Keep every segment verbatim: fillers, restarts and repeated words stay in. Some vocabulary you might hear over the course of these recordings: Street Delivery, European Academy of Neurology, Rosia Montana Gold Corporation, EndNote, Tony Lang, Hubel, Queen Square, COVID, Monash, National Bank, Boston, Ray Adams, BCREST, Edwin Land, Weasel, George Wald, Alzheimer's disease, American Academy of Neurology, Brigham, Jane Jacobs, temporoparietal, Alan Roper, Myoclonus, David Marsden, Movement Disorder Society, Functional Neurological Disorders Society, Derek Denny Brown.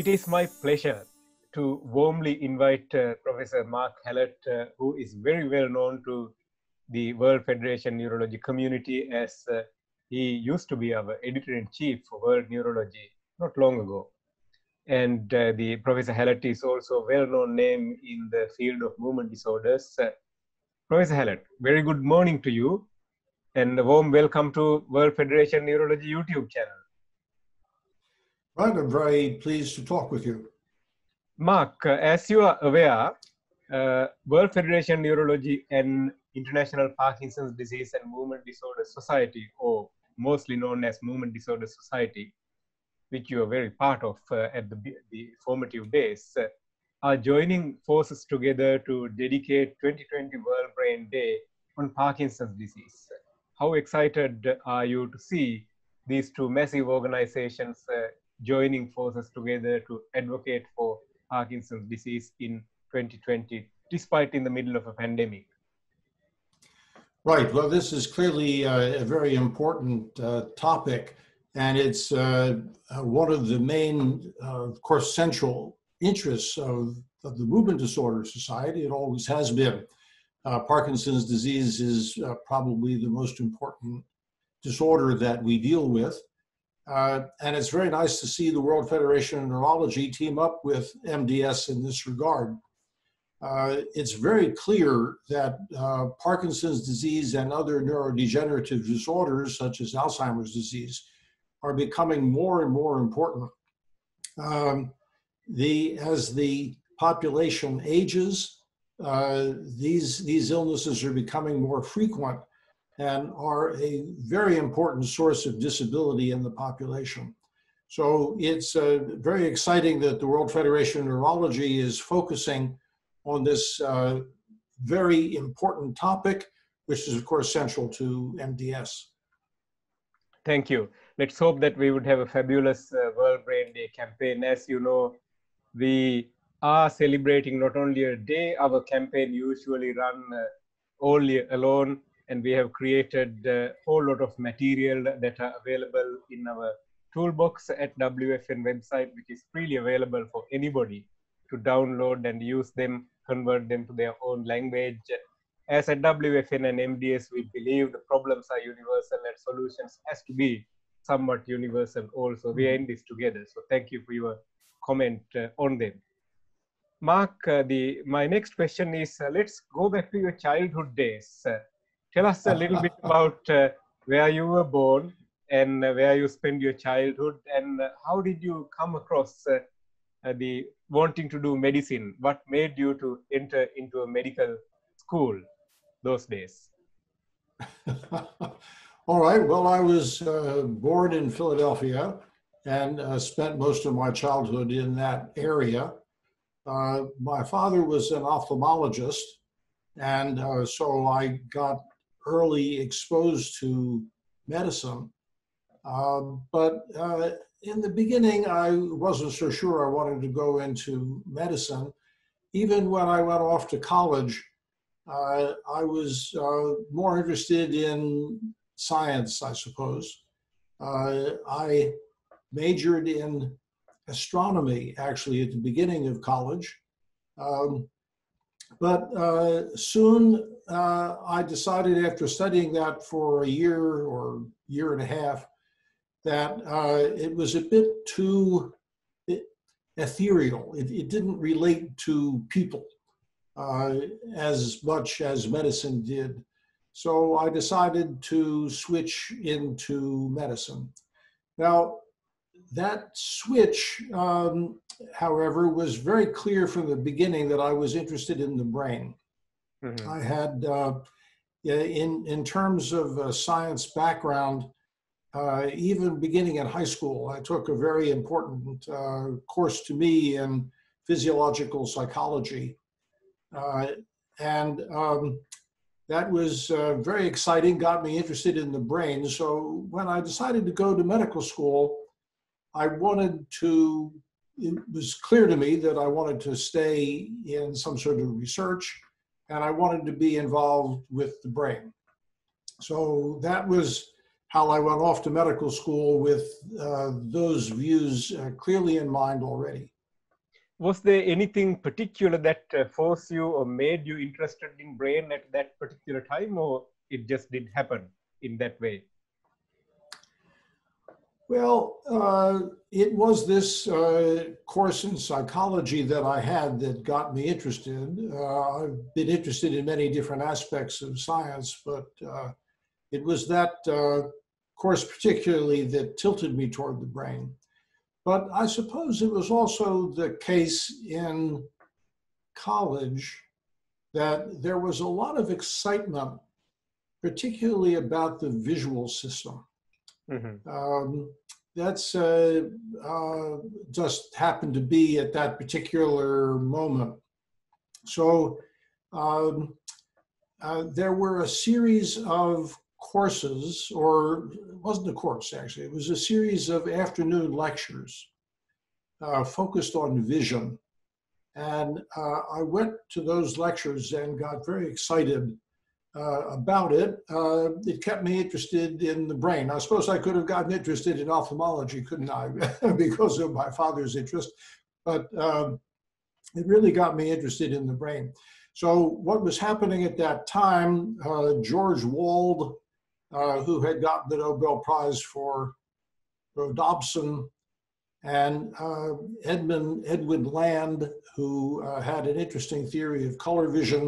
It is my pleasure to warmly invite uh, Professor Mark Hallett, uh, who is very well known to the World Federation of Neurology community, as uh, he used to be our editor-in-chief for World Neurology not long ago. And uh, the Professor Hallett is also a well-known name in the field of movement disorders. Uh, Professor Hallett, very good morning to you, and a warm welcome to World Federation Neurology YouTube channel. Right, I'm very pleased to talk with you. Mark, uh, as you are aware, uh, World Federation Neurology and International Parkinson's Disease and Movement Disorder Society, or mostly known as Movement Disorder Society, which you are very part of uh, at the, the formative days, uh, are joining forces together to dedicate twenty twenty World Brain Day on Parkinson's disease. How excited are you to see these two massive organizations uh, joining forces together to advocate for Parkinson's disease in twenty twenty, despite in the middle of a pandemic? Right, well, this is clearly uh, a very important uh, topic, and it's uh, one of the main, uh, of course, central interests of, of the Movement Disorder Society. It always has been. Uh, Parkinson's disease is uh, probably the most important disorder that we deal with. Uh, and it's very nice to see the World Federation of Neurology team up with M D S in this regard. Uh, it's very clear that uh, Parkinson's disease and other neurodegenerative disorders, such as Alzheimer's disease, are becoming more and more important. Um, the, as the population ages, uh, these, these illnesses are becoming more frequent and are a very important source of disability in the population. So it's uh, very exciting that the World Federation of Neurology is focusing on this uh, very important topic, which is of course central to M D S. Thank you. Let's hope that we would have a fabulous uh, World Brain Day campaign. As you know, we are celebrating not only a day, our campaign usually run uh, only alone, and we have created a whole lot of material that are available in our toolbox at W F N website, which is freely available for anybody to download and use them, convert them to their own language. As at W F N and M D S, we believe the problems are universal and solutions has to be somewhat universal also. We are in this together. So thank you for your comment uh, on them. Mark, uh, the, my next question is, uh, let's go back to your childhood days. Uh, Tell us a little bit about uh, where you were born and uh, where you spent your childhood, and uh, how did you come across uh, uh, the wanting to do medicine? What made you to enter into a medical school those days? All right. Well, I was uh, born in Philadelphia and uh, spent most of my childhood in that area. Uh, my father was an ophthalmologist, and uh, so I got early exposed to medicine. Uh, but uh, in the beginning, I wasn't so sure I wanted to go into medicine. Even when I went off to college, uh, I was uh, more interested in science, I suppose. Uh, I majored in astronomy, actually, at the beginning of college. Um, But uh, soon uh, I decided, after studying that for a year or year and a half, that uh, it was a bit too ethereal. It, it didn't relate to people uh, as much as medicine did. So I decided to switch into medicine. Now, that switch, um, however, was very clear from the beginning that I was interested in the brain. Mm-hmm. I had, uh, in, in terms of uh, science background, uh, even beginning at high school, I took a very important uh, course to me in physiological psychology. Uh, and um, that was uh, very exciting, got me interested in the brain. So when I decided to go to medical school, I wanted to, it was clear to me that I wanted to stay in some sort of research, and I wanted to be involved with the brain. So that was how I went off to medical school with uh, those views uh, clearly in mind already. Was there anything particular that uh, forced you or made you interested in brain at that particular time, or it just did happen in that way? Well, uh, it was this uh, course in psychology that I had that got me interested. Uh, I've been interested in many different aspects of science, but uh, it was that uh, course particularly that tilted me toward the brain. But I suppose it was also the case in college that there was a lot of excitement, particularly about the visual system. Mm-hmm. um, that's uh, uh, just happened to be at that particular moment. So um, uh, there were a series of courses, or it wasn't a course actually, it was a series of afternoon lectures uh, focused on vision. And uh, I went to those lectures and got very excited Uh, about it. Uh, it kept me interested in the brain. I suppose I could have gotten interested in ophthalmology, couldn't I, because of my father's interest, but um, it really got me interested in the brain. So what was happening at that time, uh, George Wald, uh, who had gotten the Nobel Prize for rhodopsin, and uh, Edmund, Edwin Land, who uh, had an interesting theory of color vision,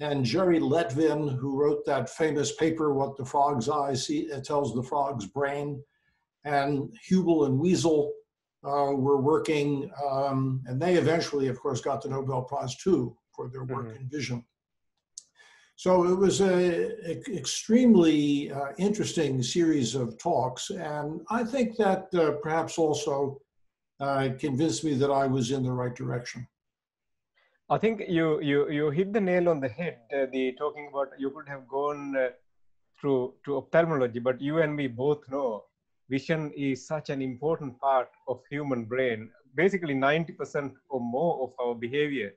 and Jerry Letvin, who wrote that famous paper, What the Frog's Eye See, uh, Tells the Frog's Brain, and Hubel and Weasel uh, were working, um, and they eventually, of course, got the Nobel Prize too for their work mm-hmm. in vision. So it was an extremely uh, interesting series of talks, and I think that uh, perhaps also uh, convinced me that I was in the right direction. I think you, you, you hit the nail on the head, uh, the talking about you could have gone uh, through to ophthalmology, but you and me both know vision is such an important part of human brain. Basically ninety percent or more of our behavior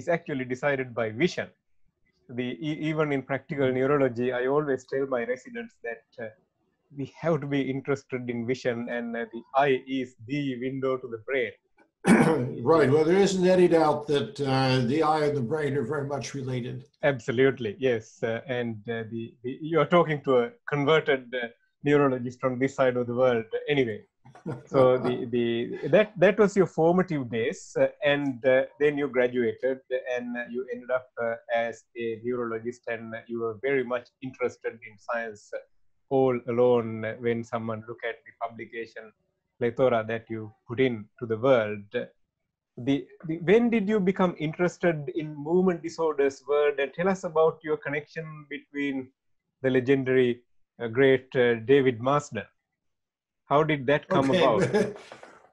is actually decided by vision. The, even in practical neurology, I always tell my residents that uh, we have to be interested in vision, and uh, the eye is the window to the brain. Right. Well, there isn't any doubt that uh, the eye and the brain are very much related. Absolutely. Yes. Uh, and uh, the, the, you're talking to a converted uh, neurologist from this side of the world uh, anyway. So the, the, that, that was your formative days. Uh, and uh, then you graduated and you ended up uh, as a neurologist, and you were very much interested in science all alone when someone looked at the publication plethora that you put in to the world. The, the, when did you become interested in movement disorders world? And tell us about your connection between the legendary uh, great uh, David Marsden. How did that come okay. about?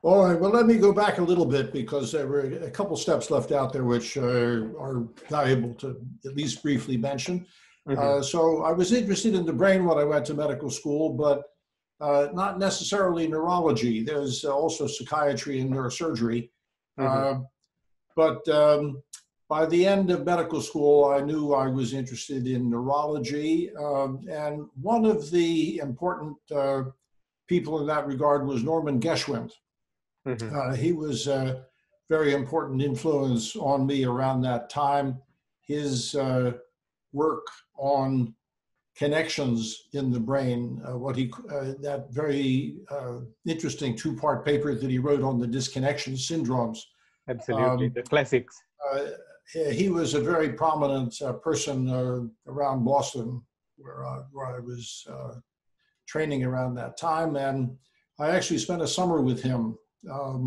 All right, well, let me go back a little bit, because there were a couple steps left out there which uh, are valuable to at least briefly mention. Mm-hmm. uh, so I was interested in the brain when I went to medical school, but Uh, not necessarily neurology. There's also psychiatry and neurosurgery. Mm-hmm. uh, but um, by the end of medical school, I knew I was interested in neurology. Uh, and one of the important uh, people in that regard was Norman Geschwind. Mm-hmm. uh, he was a very important influence on me around that time. His uh, work on connections in the brain, uh, what he, uh, that very uh, interesting two-part paper that he wrote on the disconnection syndromes. Absolutely, um, the classics. Uh, he was a very prominent uh, person uh, around Boston, where I, where I was uh, training around that time, and I actually spent a summer with him, um,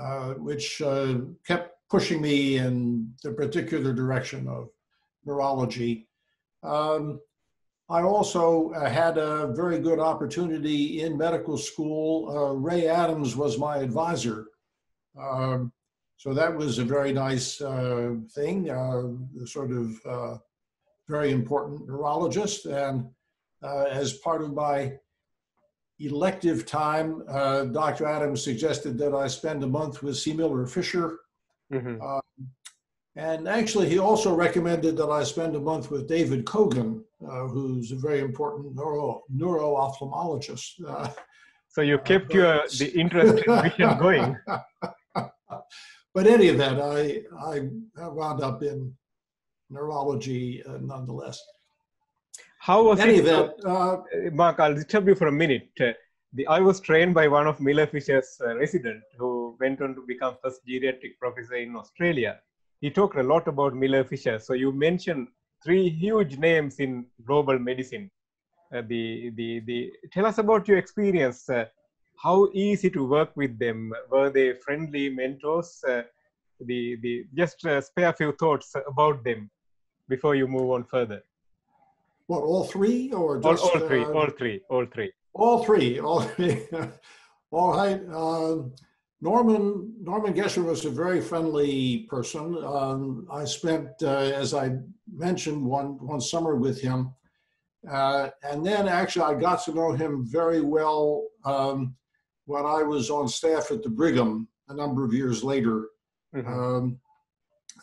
uh, which uh, kept pushing me in the particular direction of neurology. Um, I also uh, had a very good opportunity in medical school. Uh, Ray Adams was my advisor. Um, so that was a very nice uh, thing, uh, sort of uh, very important neurologist. And uh, as part of my elective time, uh, Doctor Adams suggested that I spend a month with C. Miller Fisher. Mm-hmm. uh, And actually, he also recommended that I spend a month with David Kogan, uh, who's a very important neuro, neuro-ophthalmologist. Uh, so you kept uh, your, the interest in vision going. But any of that, I, I wound up in neurology uh, nonetheless. How was any it, of that, uh, Mark, I'll disturb you for a minute. Uh, the, I was trained by one of Miller Fisher's uh, residents who went on to become first geriatric professor in Australia. He talked a lot about Miller Fisher. So you mentioned three huge names in global medicine. Uh, the, the, the, tell us about your experience. Uh, how easy to work with them? Were they friendly mentors? Uh, the, the, just uh, spare a few thoughts about them before you move on further. What, all three? Or just, all, all, three, uh, all three, all three. All three, all three. All right. Uh, Norman, Norman Gesher was a very friendly person. Um, I spent, uh, as I mentioned, one, one summer with him. Uh, and then actually I got to know him very well um, when I was on staff at the Brigham a number of years later. Mm-hmm. um,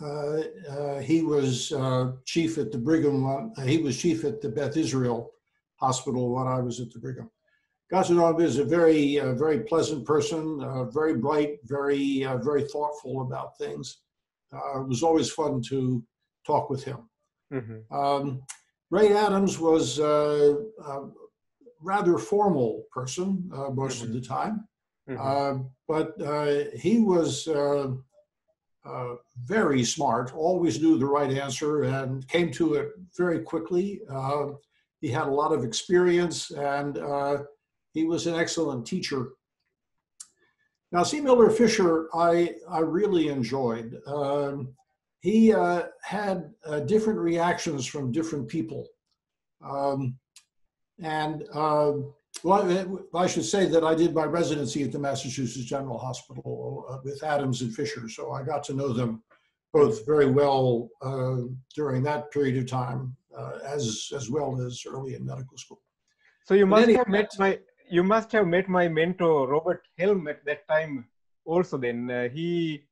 uh, uh, he was uh, chief at the Brigham, uh, he was chief at the Beth Israel Hospital when I was at the Brigham. Got to know him as a very, uh, very pleasant person, uh, very bright, very, uh, very thoughtful about things. Uh, it was always fun to talk with him. Mm-hmm. um, Ray Adams was uh, a rather formal person uh, most mm-hmm. of the time, mm-hmm. uh, but uh, he was uh, uh, very smart, always knew the right answer and came to it very quickly. Uh, he had a lot of experience and uh, he was an excellent teacher. Now, C. Miller Fisher, I, I really enjoyed. Um, he uh, had uh, different reactions from different people. Um, and uh, well, I, I should say that I did my residency at the Massachusetts General Hospital uh, with Adams and Fisher, so I got to know them both very well uh, during that period of time, uh, as, as well as early in medical school. So you must have met my... You must have met my mentor, Robert Helm, at that time also then. Uh, he,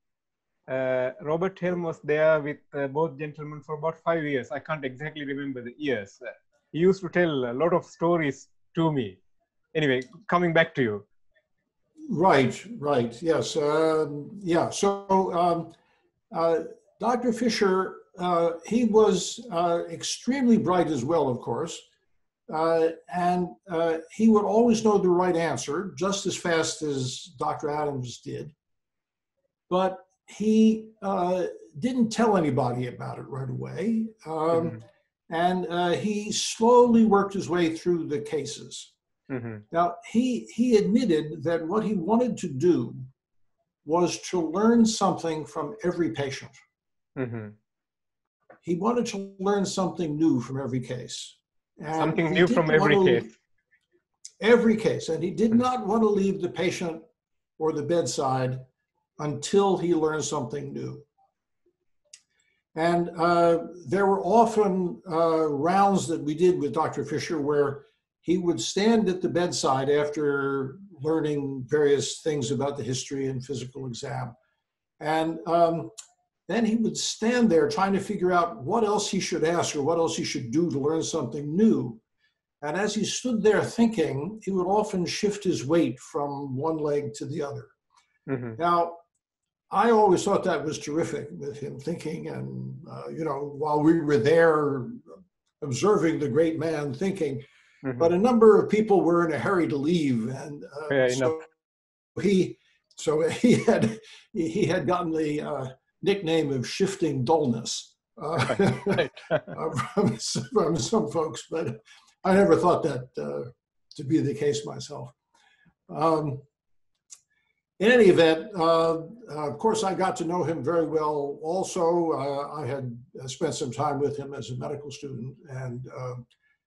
uh, Robert Helm was there with uh, both gentlemen for about five years. I can't exactly remember the years. Uh, he used to tell a lot of stories to me. Anyway, coming back to you. Right, right, yes. Um, yeah, so um, uh, Doctor Fisher, uh, he was uh, extremely bright as well, of course. Uh, and uh, he would always know the right answer, just as fast as Doctor Adams did. But he uh, didn't tell anybody about it right away. Um, mm-hmm. And uh, he slowly worked his way through the cases. Mm-hmm. Now, he, he admitted that what he wanted to do was to learn something from every patient. Mm-hmm. He wanted to learn something new from every case. And something new from every case. Every case. And he did not want to leave the patient or the bedside until he learned something new. And uh, there were often uh, rounds that we did with Doctor Fisher where he would stand at the bedside after learning various things about the history and physical exam. And um, then he would stand there trying to figure out what else he should ask or what else he should do to learn something new. And as he stood there thinking, he would often shift his weight from one leg to the other. Mm-hmm. Now, I always thought that was terrific with him thinking and, uh, you know, while we were there observing the great man thinking, mm-hmm. but a number of people were in a hurry to leave. And uh, yeah, so, he, so he had, he had gotten the... Uh, nickname of shifting dullness uh, right, right. from, from some folks, but I never thought that uh, to be the case myself. Um, in any event, uh, uh, of course, I got to know him very well also. Uh, I had spent some time with him as a medical student, and uh,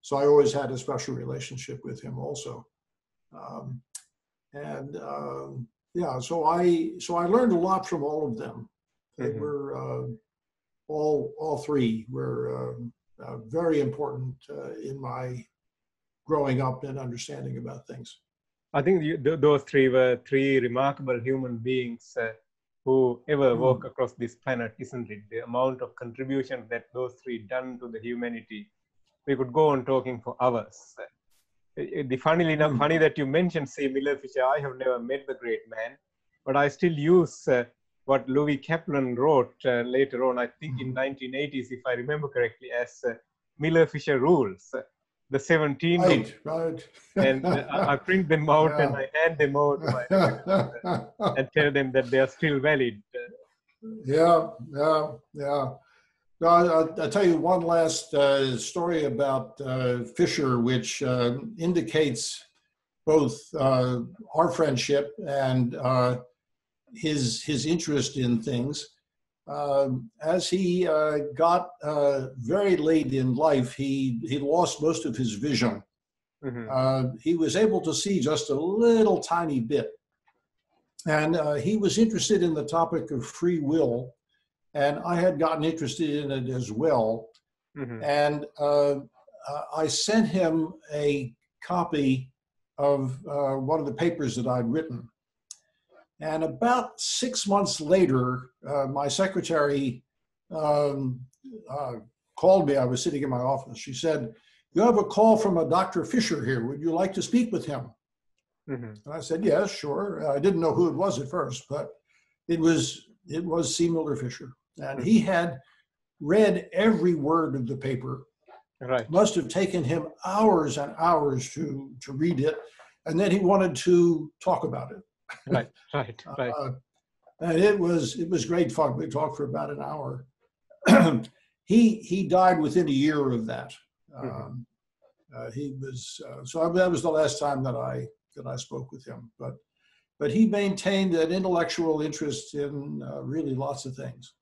so I always had a special relationship with him also. Um, and uh, yeah, so I, so I learned a lot from all of them. They were uh, all all three were uh, uh, very important uh, in my growing up and understanding about things. I think you, th those three were three remarkable human beings uh, who ever walk across this planet, isn't it? The amount of contribution that those three done to the humanity. We could go on talking for hours. The funnily enough, funny that you mentioned C. Miller Fisher, I have never met the great man, but I still use uh, what Louis Kaplan wrote uh, later on, I think in nineteen eighties, if I remember correctly, as uh, Miller Fisher rules, uh, the seventeen. Right, right. And uh, I print them out yeah. and I hand them out my, uh, and tell them that they are still valid. Yeah, yeah, yeah. No, I'll, I'll tell you one last uh, story about uh, Fisher, which uh, indicates both uh, our friendship and uh, his his interest in things. Uh, as he uh, got uh, very late in life, he he lost most of his vision. Mm-hmm. Uh, he was able to see just a little tiny bit, and uh, he was interested in the topic of free will. And I had gotten interested in it as well. Mm-hmm. And uh, I sent him a copy of uh, one of the papers that I'd written. And about six months later, uh, my secretary um, uh, called me. I was sitting in my office. She said, "You have a call from a Doctor Fisher here. Would you like to speak with him?" Mm-hmm. And I said, "Yes, sure." I didn't know who it was at first, but it was, it was C. Miller Fisher. And he had read every word of the paper. Right. It must have taken him hours and hours to, to read it. And then he wanted to talk about it. Right, right, right. Uh, and it was, it was great fun. We talked for about an hour. he, he died within a year of that. Um, uh, he was, uh, so I, that was the last time that I, that I spoke with him. But, but he maintained an intellectual interest in uh, really lots of things.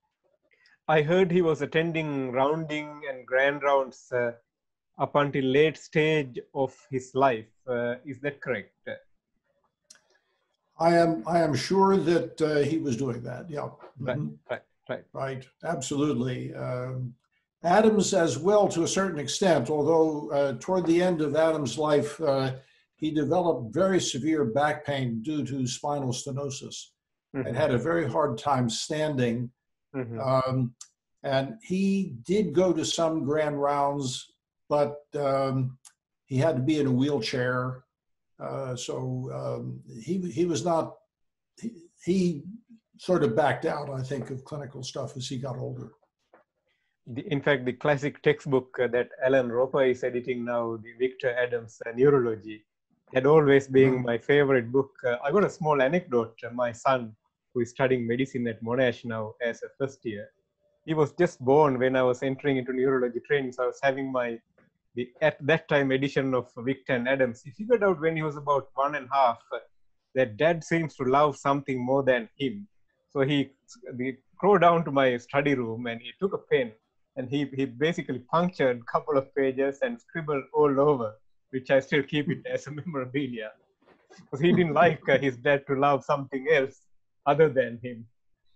I heard he was attending rounding and grand rounds uh, up until late stage of his life. Uh, is that correct? I am, I am sure that uh, he was doing that, yeah. Right, mm-hmm. right, right. Right, absolutely. Um, Adams as well, to a certain extent, although uh, toward the end of Adams' life, uh, he developed very severe back pain due to spinal stenosis mm-hmm. and had a very hard time standing. Mm-hmm. Um, and he did go to some grand rounds, but um, he had to be in a wheelchair. Uh, so um, he, he was not, he, he sort of backed out, I think, of clinical stuff as he got older. The, in fact, the classic textbook that Alan Roper is editing now, the Victor Adams uh, Neurology, had always been my favorite book. Uh, I got a small anecdote. Uh, my son, who is studying medicine at Monash now as a first year, he was just born when I was entering into neurology training. So I was having my, the, at that time, edition of Victor and Adams. He figured out when he was about one and a half uh, that dad seems to love something more than him. So he, he crawled down to my study room and he took a pen and he, he basically punctured a couple of pages and scribbled all over, which I still keep it as a memorabilia, because he didn't like uh, his dad to love something else other than him.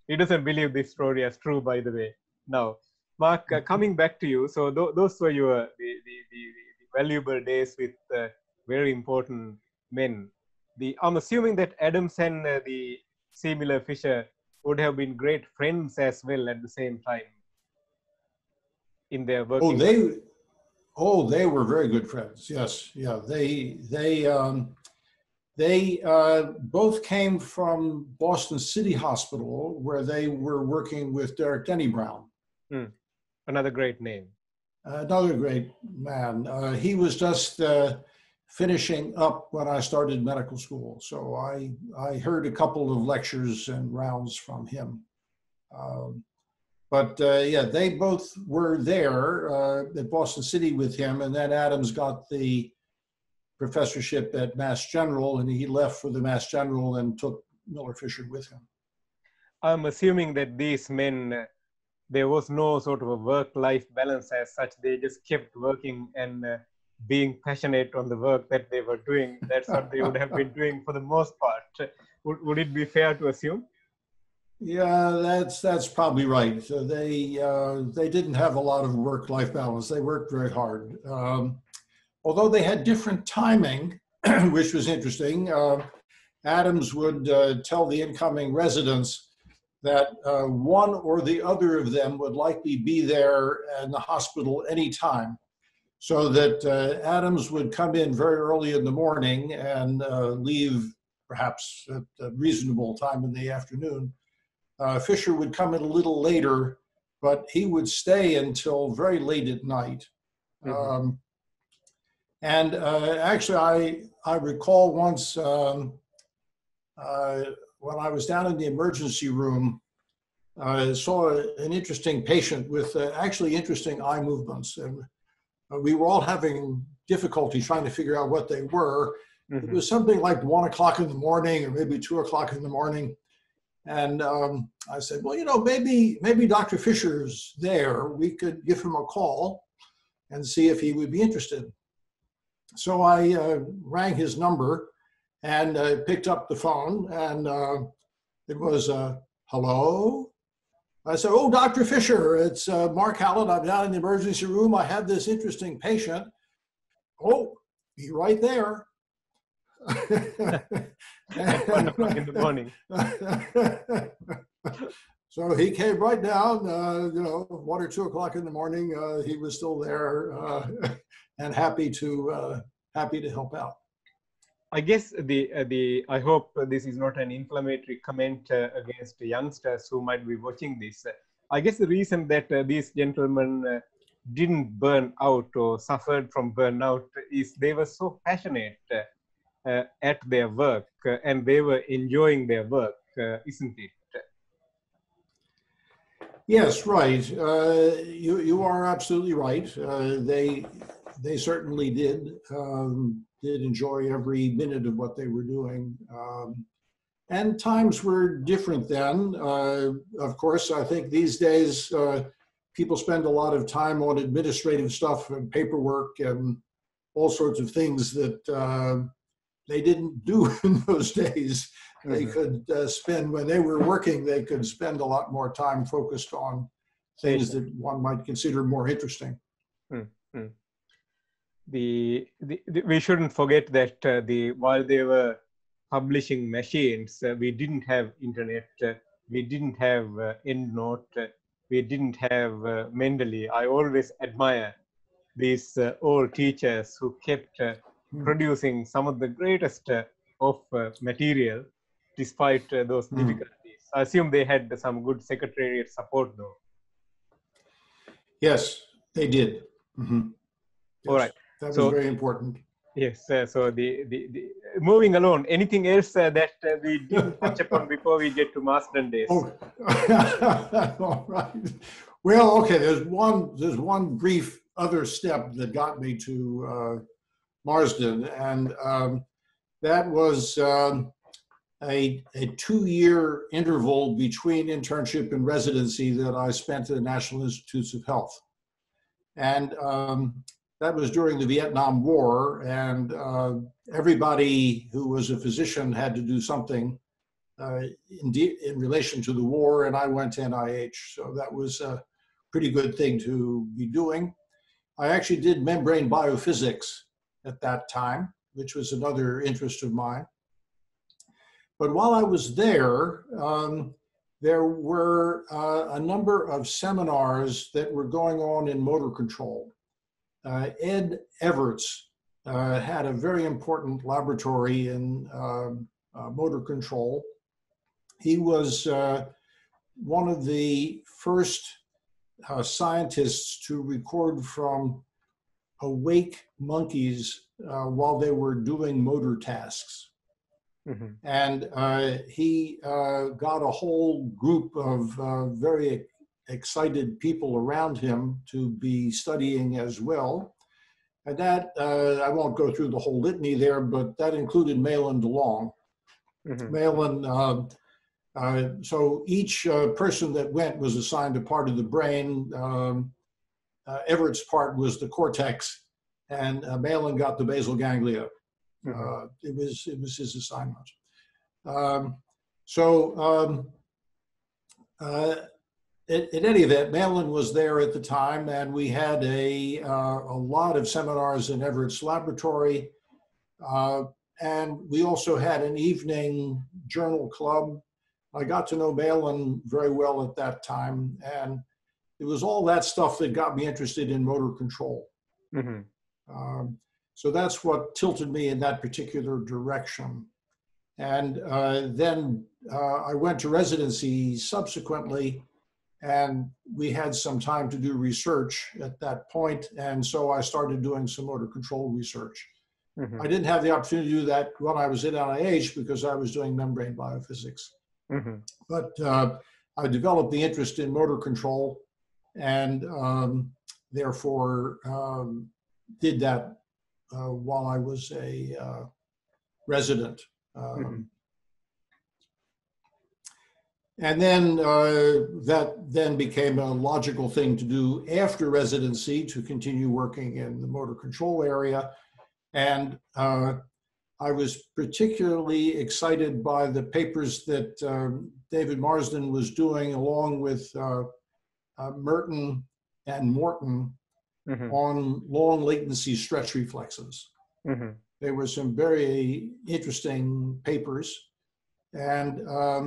He doesn't believe this story as true, by the way. Now, Mark, uh, coming back to you, so th those were your the, the, the, the valuable days with uh, very important men. The, I'm assuming that Adams and uh, the C. Miller Fisher would have been great friends as well at the same time in their working. Oh, they. Life. Oh, they were very good friends. Yes, yeah. They they um, they uh, both came from Boston City Hospital, where they were working with Derek Denny Brown. Mm. Another great name. Uh, another great man. Uh, he was just uh, finishing up when I started medical school, so I I heard a couple of lectures and rounds from him. Um, But uh, yeah, they both were there uh, at Boston City with him, and then Adams got the professorship at Mass General, and he left for the Mass General and took Miller Fisher with him. I'm assuming that these men, uh, there was no sort of a work-life balance as such. They just kept working and uh, being passionate on the work that they were doing. That's what they would have been doing for the most part. Would, would it be fair to assume? Yeah, that's that's probably right. So they uh, they didn't have a lot of work-life balance. They worked very hard, um, although they had different timing, which was interesting. Uh, Adams would uh, tell the incoming residents, that uh, one or the other of them would likely be there in the hospital anytime. So that uh, Adams would come in very early in the morning and uh, leave perhaps at a reasonable time in the afternoon. Uh, Fisher would come in a little later, but he would stay until very late at night. Mm-hmm. um, and uh, actually, I, I recall once um, uh, when I was down in the emergency room, I saw an interesting patient with uh, actually interesting eye movements. And we were all having difficulty trying to figure out what they were. Mm-hmm. It was something like one o'clock in the morning or maybe two o'clock in the morning. And um, I said, well, you know, maybe, maybe Doctor Fisher's there. We could give him a call and see if he would be interested. So I uh, rang his number and uh, picked up the phone, and uh, it was, uh, hello? I said, oh, Doctor Fisher, it's uh, Mark Hallett. I'm down in the emergency room. I have this interesting patient. Oh, be right there. One o'clock in the morning. So he came right down, uh, you know, one or two o'clock in the morning. Uh, he was still there uh, and happy to uh, happy to help out. I guess the uh, the I hope this is not an inflammatory comment uh, against youngsters who might be watching this. I guess the reason that uh, these gentlemen uh, didn't burn out or suffered from burnout is they were so passionate uh, Uh, at their work, uh, and they were enjoying their work, uh, isn't it? Yes, right. Uh, you you are absolutely right. Uh, they they certainly did um, did enjoy every minute of what they were doing. Um, and times were different then. Uh, of course, I think these days uh, people spend a lot of time on administrative stuff and paperwork and all sorts of things that. Uh, They didn't do in those days. They could uh, spend, when they were working, they could spend a lot more time focused on things that one might consider more interesting. Mm-hmm. the, the, the, we shouldn't forget that uh, the while they were publishing machines, uh, we didn't have internet, uh, we didn't have uh, EndNote, uh, we didn't have uh, Mendeley. I always admire these uh, old teachers who kept uh, producing some of the greatest uh, of uh, material despite uh, those mm. difficulties. I assume they had some good secretariat support though. Yes, they did. Mm-hmm. Yes, all right. That so, was very important. Yes, uh, so the, the, the moving along, anything else uh, that uh, we didn't touch upon before we get to Marsden Days? Oh. All right. Well, okay, there's one, there's one brief other step that got me to uh, Marsden, and um, that was um, a, a two-year interval between internship and residency that I spent at the National Institutes of Health. And um, that was during the Vietnam War, and uh, everybody who was a physician had to do something uh, in, in relation to the war, and I went to N I H, so that was a pretty good thing to be doing. I actually did membrane biophysics at that time, which was another interest of mine. But while I was there, um, there were uh, a number of seminars that were going on in motor control. Uh, Ed Everts uh, had a very important laboratory in uh, uh, motor control. He was uh, one of the first uh, scientists to record from awake monkeys uh, while they were doing motor tasks. Mm-hmm. And uh, he uh, got a whole group of uh, very excited people around him to be studying as well. And that, uh, I won't go through the whole litany there, but that included Malin DeLong. Mm-hmm. Malin, uh, uh, so each uh, person that went was assigned a part of the brain. Um, Uh, Everett's part was the cortex, and uh, Malin got the basal ganglia. Mm-hmm. uh, it was it was his assignment. Um, so um, uh, it, in any event, Malin was there at the time, and we had a uh, a lot of seminars in Everett's laboratory, uh, and we also had an evening journal club, I got to know Malin very well at that time, and it was all that stuff that got me interested in motor control. Mm-hmm. um, so that's what tilted me in that particular direction. And uh, then uh, I went to residency subsequently, and we had some time to do research at that point, and so I started doing some motor control research. Mm-hmm. I didn't have the opportunity to do that when I was at N I H because I was doing membrane biophysics. Mm-hmm. But uh, I developed the interest in motor control, and um, therefore um, did that uh, while I was a uh, resident. Um, mm-hmm. And then uh, that then became a logical thing to do after residency, to continue working in the motor control area. And uh, I was particularly excited by the papers that uh, David Marsden was doing along with uh, uh, Merton and Morton, mm-hmm. on long latency stretch reflexes. Mm-hmm. There were some very interesting papers, and um,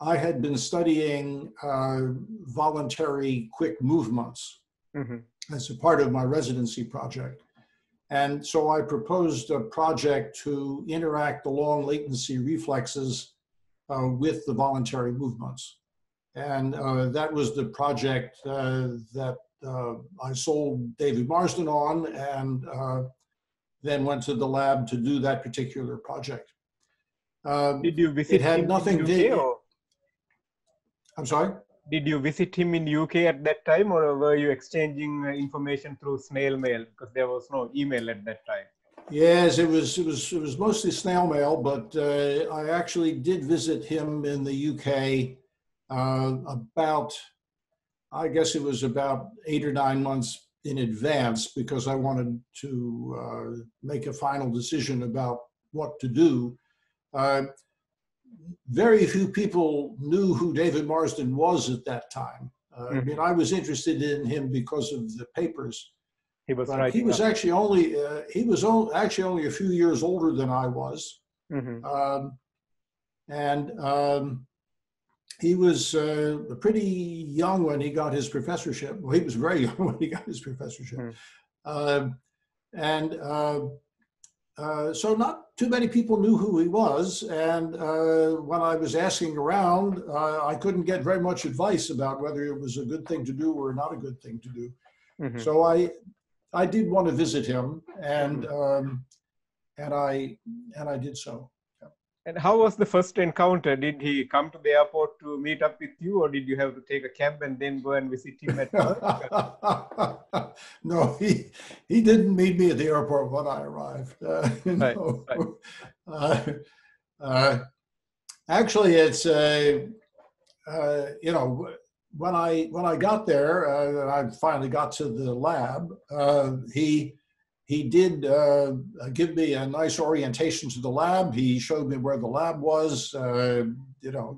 I had been studying uh, voluntary quick movements, mm-hmm. as a part of my residency project. And so I proposed a project to interact the long latency reflexes uh, with the voluntary movements. And uh, that was the project uh, that uh, I sold David Marsden on, and uh, then went to the lab to do that particular project. Um, Did you visit it had him nothing in the U K? Or? I'm sorry? Did you visit him in U K at that time, or were you exchanging information through snail mail, because there was no email at that time? Yes, it was it was it was mostly snail mail, but uh, I actually did visit him in the U K uh, about, I guess it was about eight or nine months in advance, because I wanted to uh, make a final decision about what to do. Uh, Very few people knew who David Marsden was at that time. Uh, mm-hmm. I mean, I was interested in him because of the papers. He was, he was actually only uh, he was only, actually only a few years older than I was, mm-hmm. um, and um, he was uh, pretty young when he got his professorship. Well, he was very young when he got his professorship, mm-hmm. uh, and. Uh, Uh, so not too many people knew who he was, and uh, when I was asking around, uh, I couldn't get very much advice about whether it was a good thing to do or not a good thing to do. Mm-hmm. So I, I did want to visit him, and um, and I and I did so. Yeah. And how was the first encounter? Did he come to the airport to meet up with you, or did you have to take a cab and then go and visit him at? No, he he didn't meet me at the airport when I arrived. Uh, right, no. right. Uh, uh, actually, it's a uh, you know when I when I got there uh, and I finally got to the lab, uh, he he did uh, give me a nice orientation to the lab. He showed me where the lab was. Uh, you know,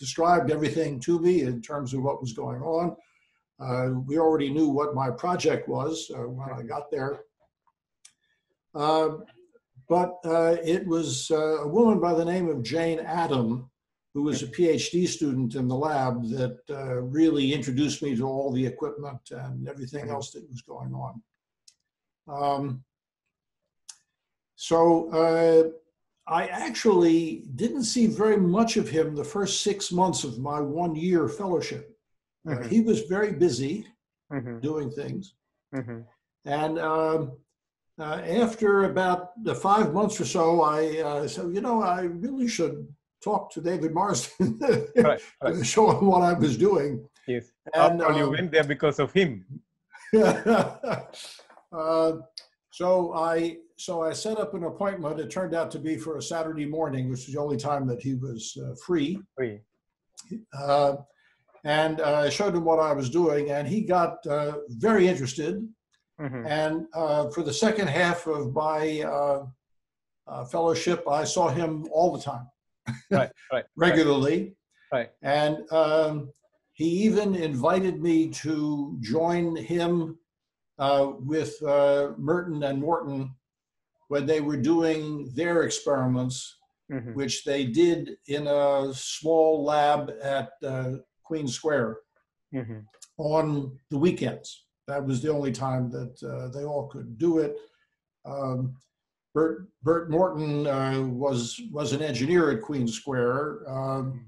described everything to me in terms of what was going on. Uh, we already knew what my project was uh, when I got there. Uh, but uh, it was uh, a woman by the name of Jane Adam, who was a PhD student in the lab, that uh, really introduced me to all the equipment and everything else that was going on. Um, so uh, I actually didn't see very much of him the first six months of my one-year fellowship. Uh, mm-hmm. He was very busy, mm-hmm. doing things, mm-hmm. and um, uh, after about the five months or so, I uh, said, you know, I really should talk to David Marsden, right, right. show him what I was doing. Yes, and um, you went there because of him. uh, so I so I set up an appointment. It turned out to be for a Saturday morning, which was the only time that he was uh, free. Free. Uh, And I uh, showed him what I was doing, and he got uh, very interested. Mm-hmm. And uh, for the second half of my uh, uh, fellowship, I saw him all the time, right, right, regularly. Right. And um, he even invited me to join him uh, with uh, Merton and Morton when they were doing their experiments, mm-hmm. which they did in a small lab at uh, Queen Square mm-hmm. on the weekends. That was the only time that uh, they all could do it. Um, Bert, Bert Morton uh, was, was an engineer at Queen Square, um,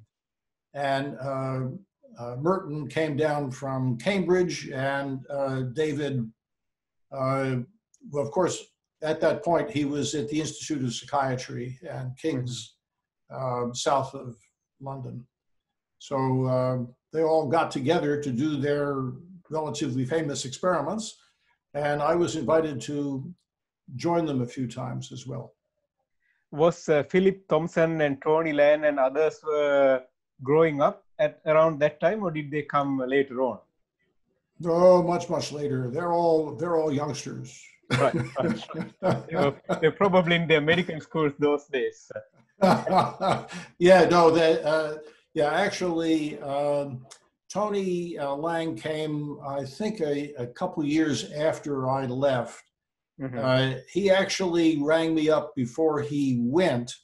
and uh, uh, Merton came down from Cambridge, and uh, David, uh, well, of course, at that point, he was at the Institute of Psychiatry and King's, mm-hmm. uh, south of London. So uh, they all got together to do their relatively famous experiments, and I was invited to join them a few times as well. Was uh, Philip Thompson and Tony Land and others uh, growing up at around that time, or did they come later on? Oh, much, much later. They're all they're all youngsters. Right, right. they were, they're probably in their medical schools those days. yeah, no, they, uh, yeah, actually, um, Tony uh, Lang came, I think, a, a couple years after I left. Mm-hmm. uh, he actually rang me up before he went,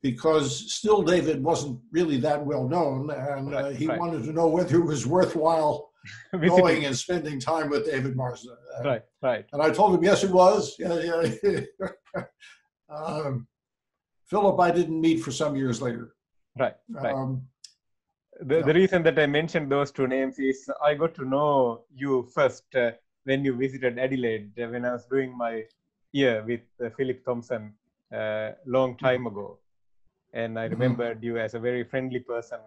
because still David wasn't really that well known, and right, uh, he right. wanted to know whether it was worthwhile going and spending time with David Marsden. Uh, right, right. And I told him, yes, it was. Yeah, yeah. um, Philip, I didn't meet for some years later. Right, right. Um, the, yeah. the reason that I mentioned those two names is I got to know you first uh, when you visited Adelaide, uh, when I was doing my year with uh, Philip Thompson a uh, long time ago. And I remembered you as a very friendly person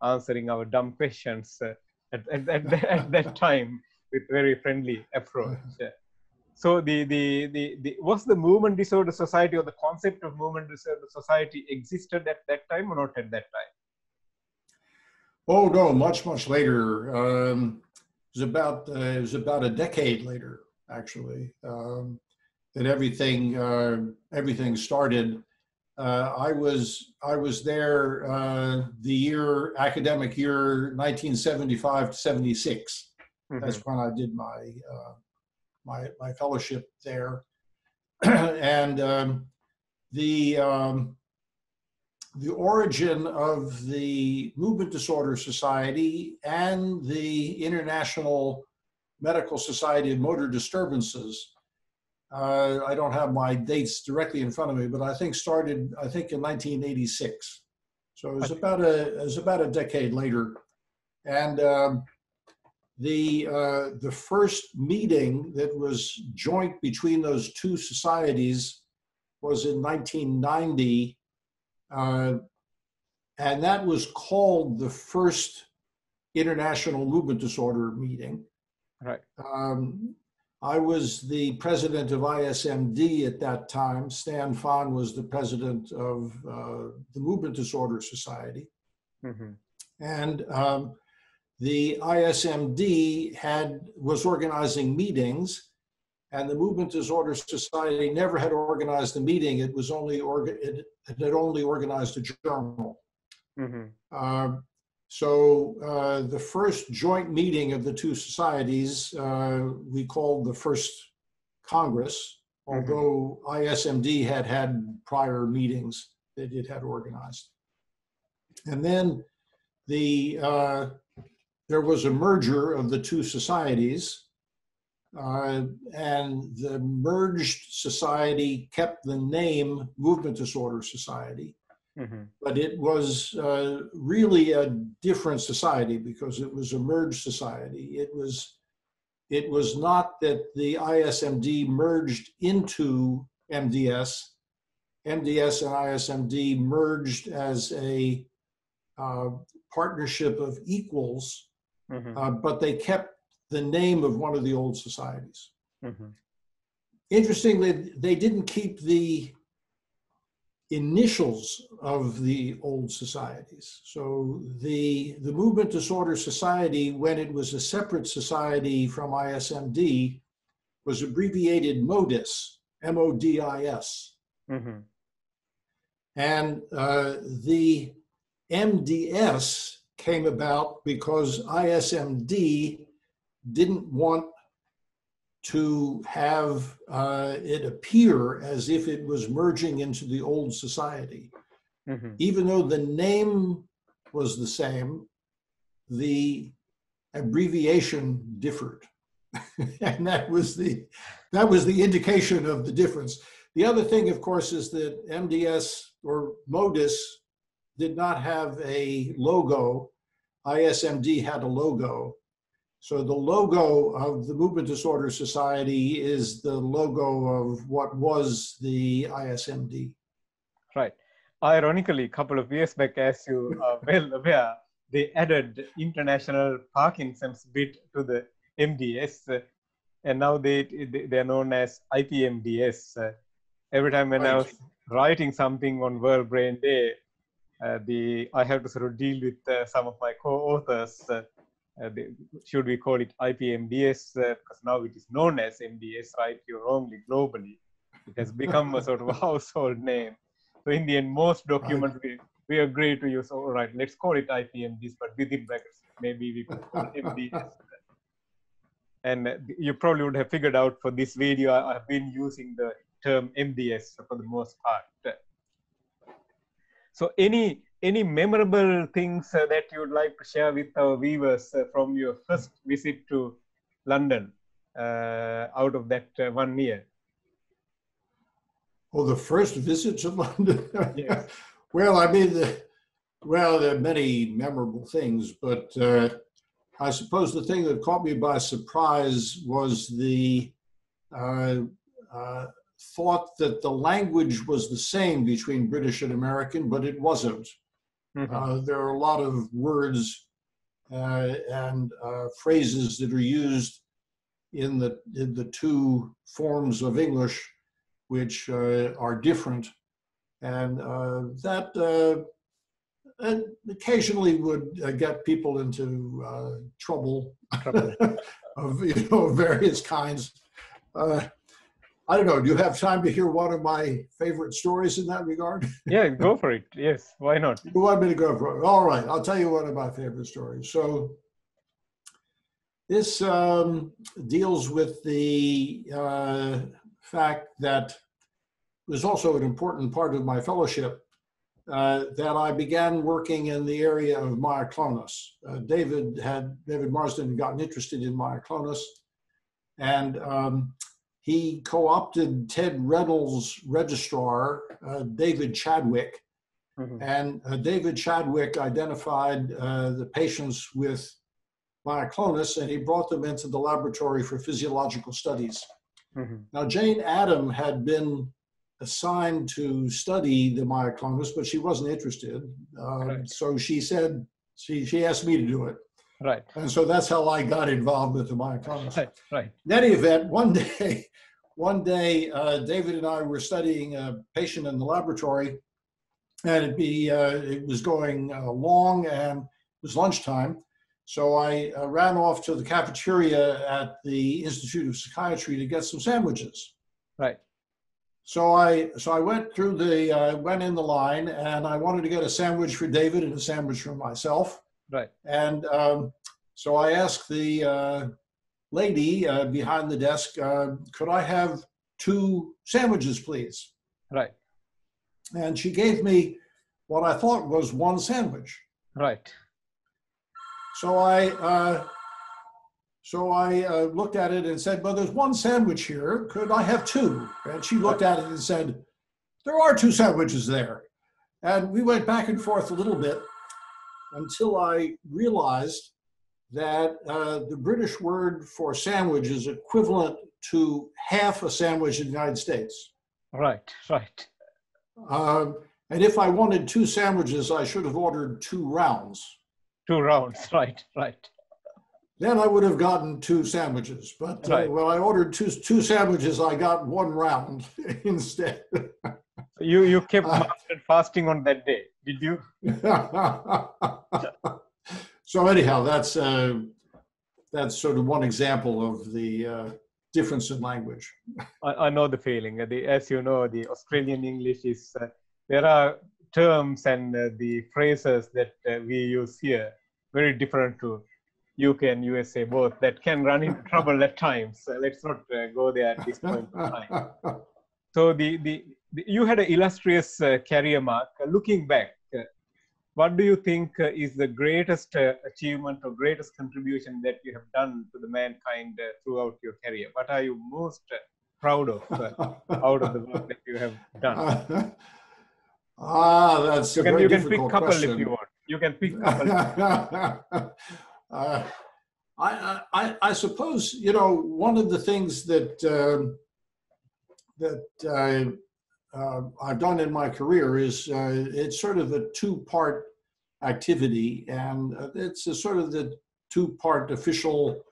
answering our dumb questions uh, at, at, at, that, at that time with very friendly approach. So the, the, the, the, was the Movement Disorder Society, or the concept of Movement Disorder Society, existed at that time or not at that time? Oh, no, much, much later. Um, it was about, uh, it was about a decade later, actually, um, that everything, uh, everything started. Uh, I was I was there uh, the year academic year nineteen seventy-five to seventy-six. Mm-hmm. That's when I did my uh, my my fellowship there, and um, the um, the origin of the Movement Disorder Society and the International Medical Society of Motor Disturbances. Uh, I don't have my dates directly in front of me, but I think started, I think in nineteen eighty-six. So it was about a, it was about a decade later. And um, the, uh, the first meeting that was joint between those two societies was in nineteen ninety. Uh, and that was called the first International Movement Disorder meeting. Right. Um, I was the president of I S M D at that time. Stan Fahn was the president of uh, the Movement Disorder Society. Mm-hmm. And um, the I S M D had, was organizing meetings, and the Movement Disorder Society never had organized a meeting. It was only, orga it, it had only organized a journal. Mm-hmm. uh, So uh, the first joint meeting of the two societies, uh, we called the first Congress, although mm-hmm. I S M D had had prior meetings that it had organized. And then the, uh, there was a merger of the two societies, uh, and the merged society kept the name Movement Disorder Society. Mm-hmm. But it was uh, really a different society, because it was a merged society. It was, it was not that the I S M D merged into M D S. M D S and I S M D merged as a uh, partnership of equals, mm-hmm. uh, but they kept the name of one of the old societies. Mm-hmm. Interestingly, they didn't keep the initials of the old societies. So the, the Movement Disorder Society, when it was a separate society from I S M D, was abbreviated MODIS, M O D I S. Mm-hmm. And uh, the M D S came about because I S M D didn't want to have uh, it appear as if it was merging into the old society. Mm-hmm. Even though the name was the same, the abbreviation differed. And that was the, that was the indication of the difference. The other thing, of course, is that M D S or MODIS did not have a logo. I S M D had a logo. So the logo of the Movement Disorder Society is the logo of what was the I S M D. Right. Ironically, a couple of years back, as you are well aware, they added International Parkinson's bit to the M D S, uh, and now they, they they are known as I P M D S. Uh, every time when right. I was writing something on World Brain Day, uh, the I have to sort of deal with uh, some of my co-authors. Uh, uh, they, should we call it I P M D S? Uh, because now it is known as M D S, right? You're wrongly globally. It has become a sort of household name. So in the end, most documents right. we, we agree to use. All right, let's call it I P M D S, but within brackets, maybe we could call it M D S. And you probably would have figured out for this video, I've been using the term M D S for the most part. So any any memorable things uh, that you would like to share with our viewers uh, from your first visit to London uh, out of that uh, one year? Oh, the first visit to London? Yes. Well, I mean, the, well, there are many memorable things, but uh, I suppose the thing that caught me by surprise was the uh, uh, thought that the language was the same between British and American, but it wasn't. Mm-hmm. Uh, there are a lot of words uh, and uh, phrases that are used in the, in the two forms of English, which uh, are different. And uh, that uh, And occasionally would uh, get people into uh, trouble of you know various kinds. Uh, I don't know. Do you have time to hear one of my favorite stories in that regard? Yeah, go for it. Yes, why not? You want me to go for it? All right, I'll tell you one of my favorite stories. So this um, deals with the uh, fact that it was also an important part of my fellowship. Uh, that I began working in the area of myoclonus. Uh, David had, David Marsden had gotten interested in myoclonus, and um, he co-opted Ted Reynolds' registrar, uh, David Chadwick, mm-hmm. and uh, David Chadwick identified uh, the patients with myoclonus, and he brought them into the laboratory for physiological studies. Mm-hmm. Now, Jane Adam had been assigned to study the myoclonus, but she wasn't interested. Um, right. So she said, she, she asked me to do it. Right. And so that's how I got involved with the myoclonus. Right, right. In any event, one day, one day uh, David and I were studying a patient in the laboratory, and it'd be, uh, it was going uh, long, and it was lunchtime. So I uh, ran off to the cafeteria at the Institute of Psychiatry to get some sandwiches. Right. So I so I went through the uh, went in the line, and I wanted to get a sandwich for David and a sandwich for myself. Right. And um, so I asked the uh, lady uh, behind the desk, uh, "Could I have two sandwiches, please?" Right. And she gave me what I thought was one sandwich. Right. So I uh, so I uh, looked at it and said, well, there's one sandwich here. Could I have two? And she looked at it and said, there are two sandwiches there. And we went back and forth a little bit until I realized that uh, the British word for sandwich is equivalent to half a sandwich in the United States. Right, right. Uh, and if I wanted two sandwiches, I should have ordered two rounds. Two rounds, right, right. Then I would have gotten two sandwiches, but right. uh, well, I ordered two two sandwiches. I got one round instead. you you kept uh, fasting on that day, did you? So anyhow, that's uh, that's sort of one example of the uh, difference in language. I, I know the feeling. The, as you know, the Australian English is uh, there are terms and uh, the phrases that uh, we use here very different to U K and U S A both, that can run into trouble at times. So let's not uh, go there at this point in time. So the, the, you had an illustrious uh, career, Mark. Looking back, uh, what do you think uh, is the greatest uh, achievement or greatest contribution that you have done to the mankind uh, throughout your career? What are you most uh, proud of uh, out of the work that you have done? Ah, that's you a can, very you difficult can pick couple question. If you want. You can pick couple. uh, I, I, I suppose, you know, one of the things that uh, that I, uh, I've done in my career is uh, it's sort of a two-part activity, and it's a sort of the two-part official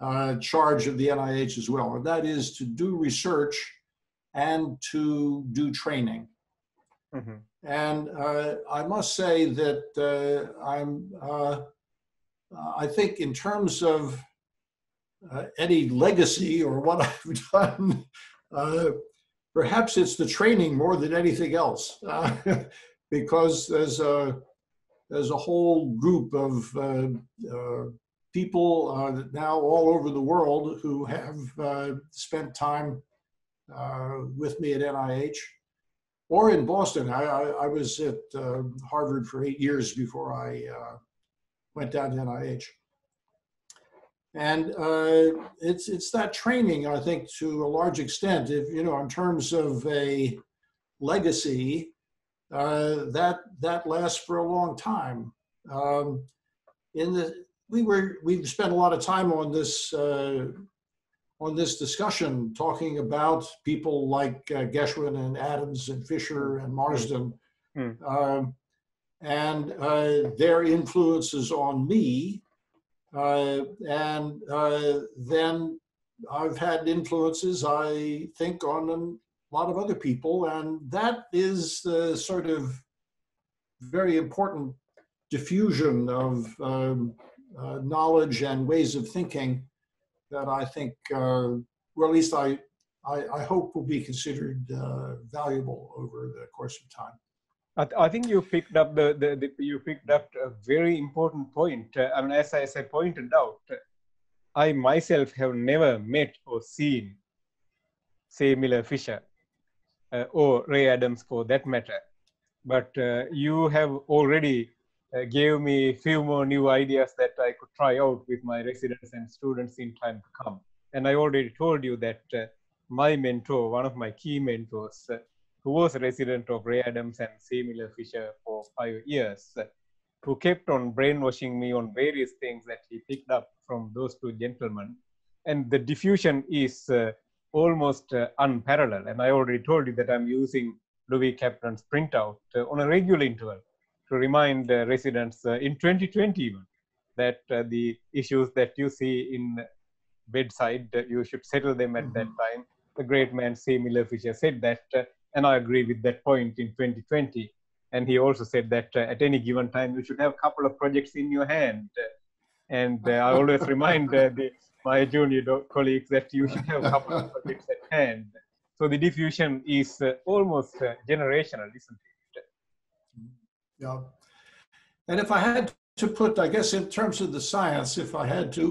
uh, charge of the N I H as well, and that is to do research and to do training. Mm-hmm. And uh, I must say that uh, I'm, uh, I think in terms of uh, any legacy or what I've done, uh, perhaps it's the training more than anything else, uh, because there's a, there's a whole group of uh, uh, people uh, now all over the world who have uh, spent time uh, with me at N I H. Or in Boston. I, I, I was at uh, Harvard for eight years before I uh, went down to N I H. And uh, it's, it's that training, I think, to a large extent, if, you know, in terms of a legacy, uh, that, that lasts for a long time. Um, in the, we were, we've spent a lot of time on this, uh, on this discussion, talking about people like uh, Geschwin and Adams and Fisher and Marsden, mm. um, and uh, their influences on me. Uh, and uh, then I've had influences, I think, on a lot of other people. And that is the sort of very important diffusion of um, uh, knowledge and ways of thinking that I think, uh, or at least I, I, I hope will be considered uh, valuable over the course of time. I, th I think you picked up the, the, the you picked up a very important point. Uh, and as I, as I pointed out, I myself have never met or seen C. Miller Fisher uh, or Ray Adams for that matter. But uh, you have already Uh, gave me a few more new ideas that I could try out with my residents and students in time to come. And I already told you that uh, my mentor, one of my key mentors, uh, who was a resident of Ray Adams and C. Miller Fisher for five years, uh, who kept on brainwashing me on various things that he picked up from those two gentlemen. And the diffusion is uh, almost uh, unparalleled. And I already told you that I'm using Louis Kaplan's printout uh, on a regular interval to remind uh, residents uh, in twenty twenty even that uh, the issues that you see in bedside, uh, you should settle them at mm-hmm. that time. The great man C. Miller Fisher said that, uh, and I agree with that point in twenty twenty. And he also said that uh, at any given time, you should have a couple of projects in your hand. And uh, I always remind uh, the, my junior colleagues that you should have a couple of projects at hand. So the diffusion is uh, almost uh, generational, isn't it? Yeah. And if I had to put, I guess in terms of the science, if I had to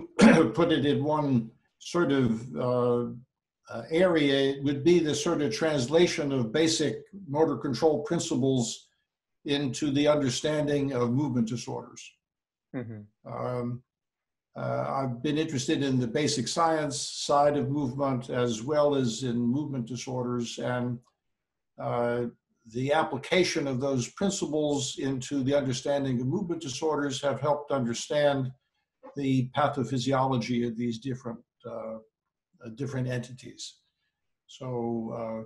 put it in one sort of uh, uh, area, it would be the sort of translation of basic motor control principles into the understanding of movement disorders. Mm-hmm. um, uh, I've been interested in the basic science side of movement as well as in movement disorders, and uh, the application of those principles into the understanding of movement disorders have helped understand the pathophysiology of these different uh, different entities. So, uh,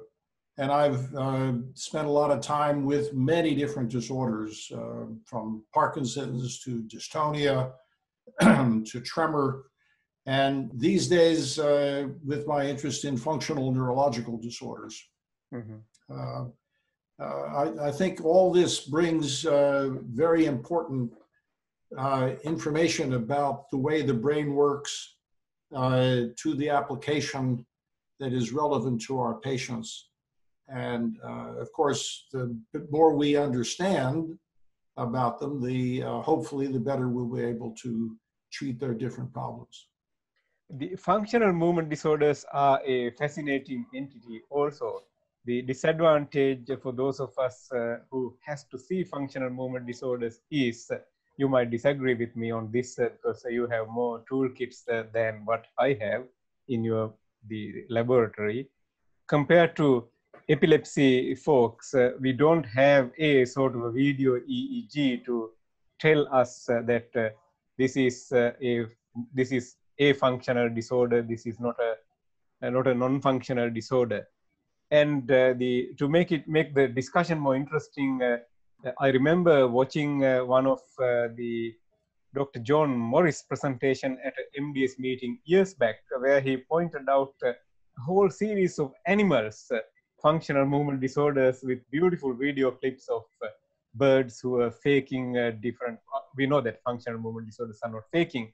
and I've uh, spent a lot of time with many different disorders, uh, from Parkinson's to dystonia to tremor, and these days uh, with my interest in functional neurological disorders. Mm-hmm. uh, Uh, I, I think all this brings uh, very important uh, information about the way the brain works uh, to the application that is relevant to our patients. And uh, of course, the more we understand about them, the uh, hopefully the better we'll be able to treat their different problems. The functional movement disorders are a fascinating entity also. The disadvantage for those of us uh, who has to see functional movement disorders is, uh, you might disagree with me on this uh, because you have more toolkits uh, than what I have in your the laboratory. Compared to epilepsy folks, uh, we don't have a sort of a video E E G to tell us uh, that uh, this is uh, a this is a functional disorder, this is not a uh, not a non-functional disorder. And uh, the, to make it make the discussion more interesting, uh, I remember watching uh, one of uh, the Doctor John Morris presentation at an M D S meeting years back, where he pointed out a whole series of animals, uh, functional movement disorders, with beautiful video clips of uh, birds who are faking uh, different. Uh, we know that functional movement disorders are not faking,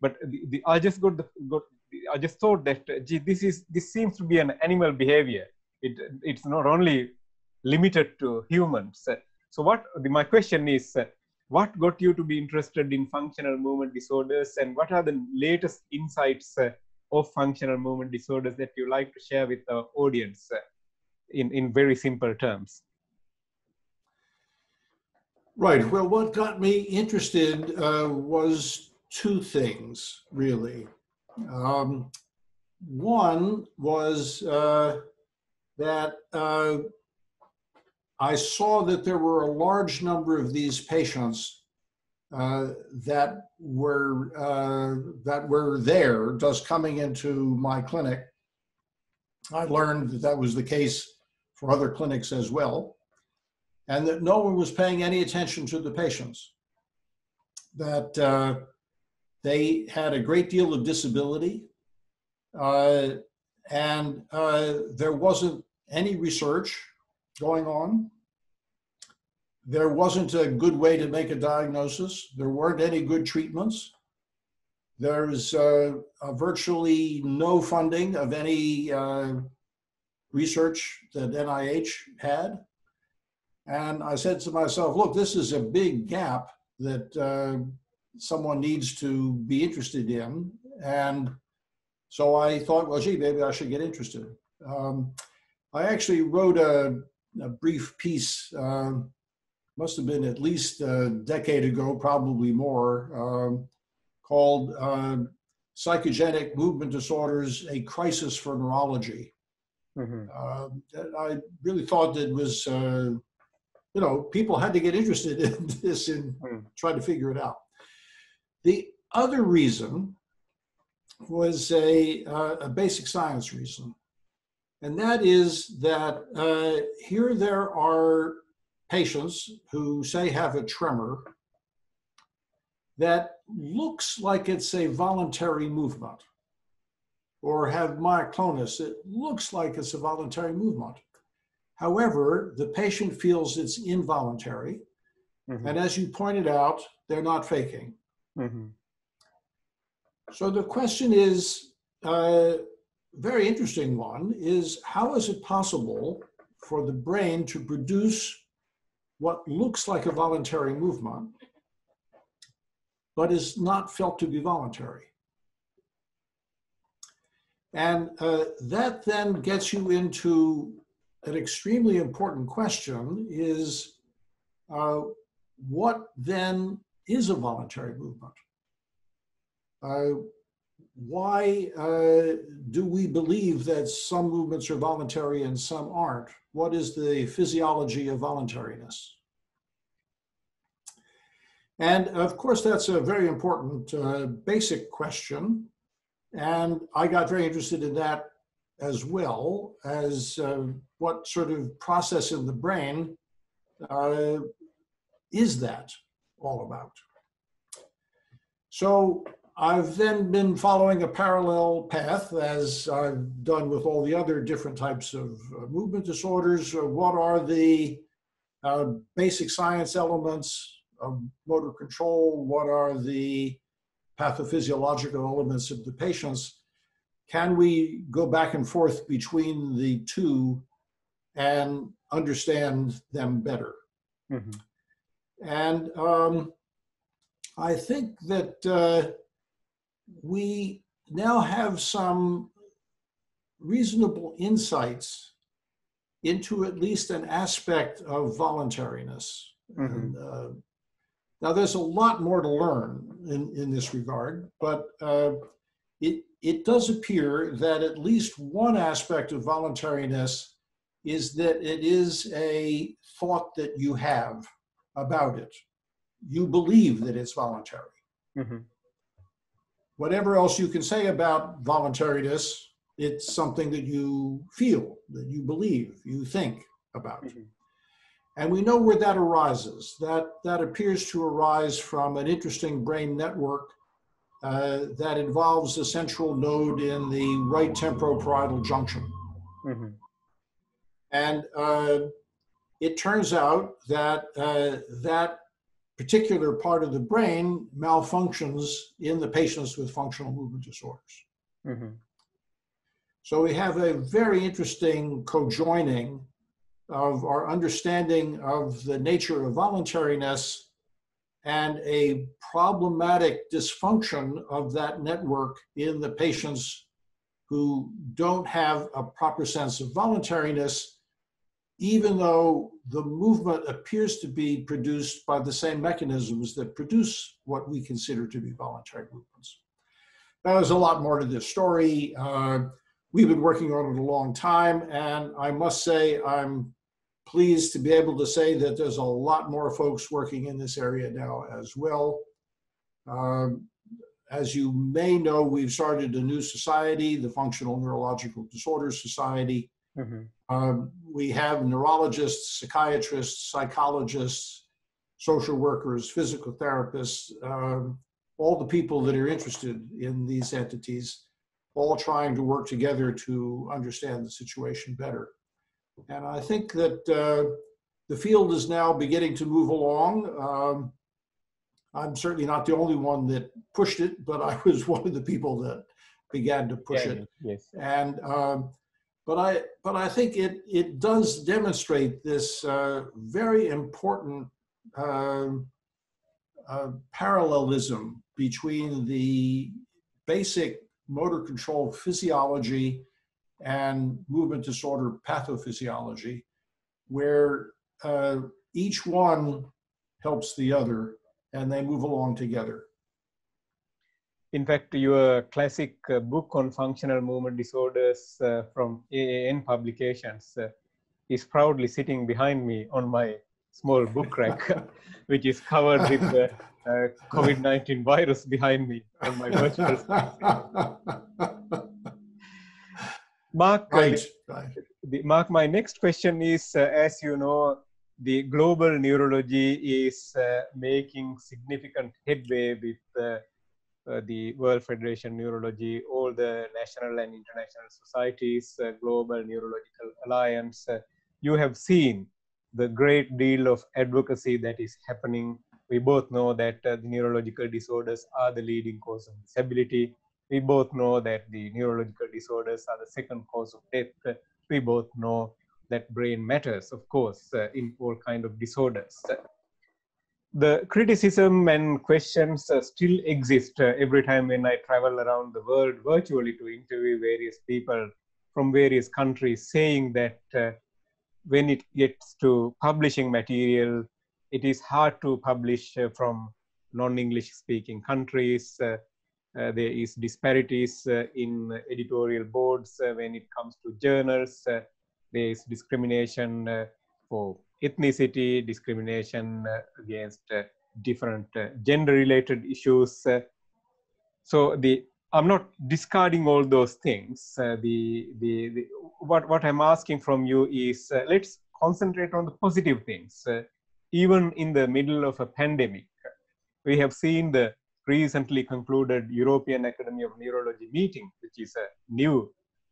but the, the, I just got the, got the, I just thought that uh, gee, this is this seems to be an animal behavior. It, it's not only limited to humans. So what the, my question is, uh, what got you to be interested in functional movement disorders, and what are the latest insights uh, of functional movement disorders that you like to share with our audience uh, in, in very simple terms? Right. Well, what got me interested uh, was two things, really. Um, one was... Uh, that uh, I saw that there were a large number of these patients uh, that were uh, that were there just coming into my clinic. I learned that that was the case for other clinics as well, and that no one was paying any attention to the patients. That uh, they had a great deal of disability, uh, and uh, there wasn't any research going on. There wasn't a good way to make a diagnosis. There weren't any good treatments. There's uh, virtually no funding of any uh, research that N I H had. And I said to myself, look, this is a big gap that uh, someone needs to be interested in. And so I thought, well, gee, maybe I should get interested. Um, I actually wrote a, a brief piece, uh, must have been at least a decade ago, probably more, uh, called uh, Psychogenic Movement Disorders, A Crisis for Neurology. Mm-hmm. uh, I really thought that it was, uh, you know, people had to get interested in this and mm-hmm. try to figure it out. The other reason was a, uh, a basic science reason. And that is that uh, here there are patients who, say, have a tremor that looks like it's a voluntary movement, or have myoclonus. It looks like it's a voluntary movement. However, the patient feels it's involuntary. Mm-hmm. And as you pointed out, they're not faking. Mm-hmm. So the question is, a uh, very interesting one, is how is it possible for the brain to produce what looks like a voluntary movement, but is not felt to be voluntary? And uh, that then gets you into an extremely important question, is uh, what then is a voluntary movement? Uh, why uh, do we believe that some movements are voluntary and some aren't? What is the physiology of voluntariness? And of course, that's a very important uh, basic question. And I got very interested in that as well as uh, what sort of process in the brain uh, is that all about? So I've then been following a parallel path, as I've done with all the other different types of movement disorders. What are the uh, basic science elements of motor control? What are the pathophysiological elements of the patients? Can we go back and forth between the two and understand them better? Mm-hmm. And um, I think that uh, we now have some reasonable insights into at least an aspect of voluntariness. Mm-hmm. And, uh, now, there's a lot more to learn in, in this regard, but uh, it, it does appear that at least one aspect of voluntariness is that it is a thought that you have about it. You believe that it's voluntary. Mm-hmm. Whatever else you can say about voluntariness, it's something that you feel, that you believe, you think about. Mm-hmm. And we know where that arises. That, that appears to arise from an interesting brain network uh, that involves the central node in the right temporoparietal junction. Mm-hmm. And uh, it turns out that uh, that particular part of the brain malfunctions in the patients with functional movement disorders. Mm-hmm. So we have a very interesting cojoining of our understanding of the nature of voluntariness and a problematic dysfunction of that network in the patients who don't have a proper sense of voluntariness, even though the movement appears to be produced by the same mechanisms that produce what we consider to be voluntary movements. Now, there's a lot more to this story. Uh, We've been working on it a long time, and I must say I'm pleased to be able to say that there's a lot more folks working in this area now as well. Um, as you may know, we've started a new society, the Functional Neurological Disorders Society. Mm-hmm. Um, we have neurologists, psychiatrists, psychologists, social workers, physical therapists, um, all the people that are interested in these entities, all trying to work together to understand the situation better. And I think that uh, the field is now beginning to move along. Um, I'm certainly not the only one that pushed it, but I was one of the people that began to push yeah, it. Yes. And, um, but, I, but I think it, it does demonstrate this uh, very important uh, uh, parallelism between the basic motor control physiology and movement disorder pathophysiology, where uh, each one helps the other and they move along together. In fact, your classic uh, book on functional movement disorders uh, from A A N Publications uh, is proudly sitting behind me on my small book rack, which is covered with uh, Uh, COVID nineteen virus behind me on my virtual Mark, right, right. The, Mark, my next question is, uh, as you know, the global neurology is uh, making significant headway with uh, uh, the World Federation of Neurology, all the national and international societies, uh, Global Neurological Alliance. Uh, you have seen the great deal of advocacy that is happening. We both know that uh, the neurological disorders are the leading cause of disability. We both know that the neurological disorders are the second cause of death. We both know that brain matters, of course, uh, in all kinds of disorders. The criticism and questions uh, still exist uh, every time when I travel around the world virtually to interview various people from various countries, saying that uh, when it gets to publishing material, it is hard to publish uh, from non-English speaking countries. Uh, uh, there is disparities uh, in editorial boards uh, when it comes to journals. Uh, there is discrimination uh, for ethnicity, discrimination uh, against uh, different uh, gender-related issues. Uh, so the, I'm not discarding all those things. Uh, the, the, the, what, what I'm asking from you is uh, let's concentrate on the positive things. Uh, Even in the middle of a pandemic, we have seen the recently concluded European Academy of Neurology meeting, which is a new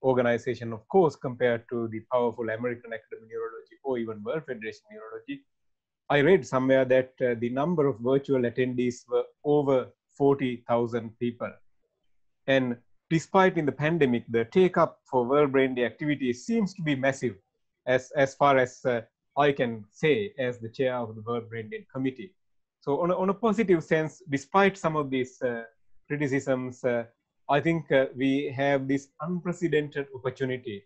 organization, of course, compared to the powerful American Academy of Neurology or even World Federation of Neurology. I read somewhere that uh, the number of virtual attendees were over forty thousand people. And despite in the pandemic, the take up for World Brain Day activities seems to be massive as, as far as uh, I can say as the chair of the World Brain Day Committee. So on a, on a positive sense, despite some of these uh, criticisms, uh, I think uh, we have this unprecedented opportunity